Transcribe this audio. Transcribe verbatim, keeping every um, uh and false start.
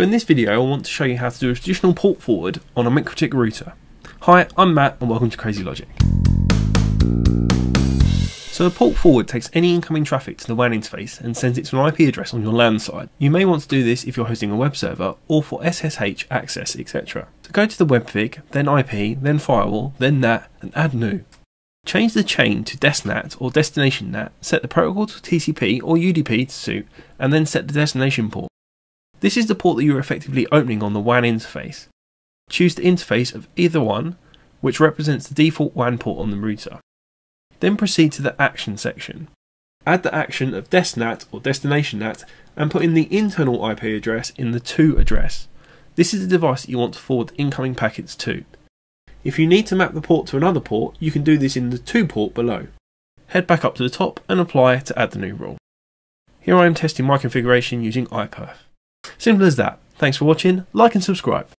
So in this video, I want to show you how to do a traditional port forward on a MikroTik router. Hi, I'm Matt and welcome to Crazy Logic. So a port forward takes any incoming traffic to the W A N interface and sends it to an I P address on your LAN side. You may want to do this if you're hosting a web server or for S S H access, et cetera. So go to the webfig, then I P, then firewall, then N A T and add new. Change the chain to DestNAT or destination N A T, set the protocol to T C P or U D P to suit, and then set the destination port. This is the port that you are effectively opening on the W A N interface. Choose the interface of either one, which represents the default W A N port on the router. Then proceed to the action section. Add the action of DestNAT or destination N A T and put in the internal I P address in the to address. This is the device that you want to forward incoming packets to. If you need to map the port to another port, you can do this in the to port below. Head back up to the top and apply to add the new rule. Here I am testing my configuration using iPerf. Simple as that. Thanks for watching, like and subscribe.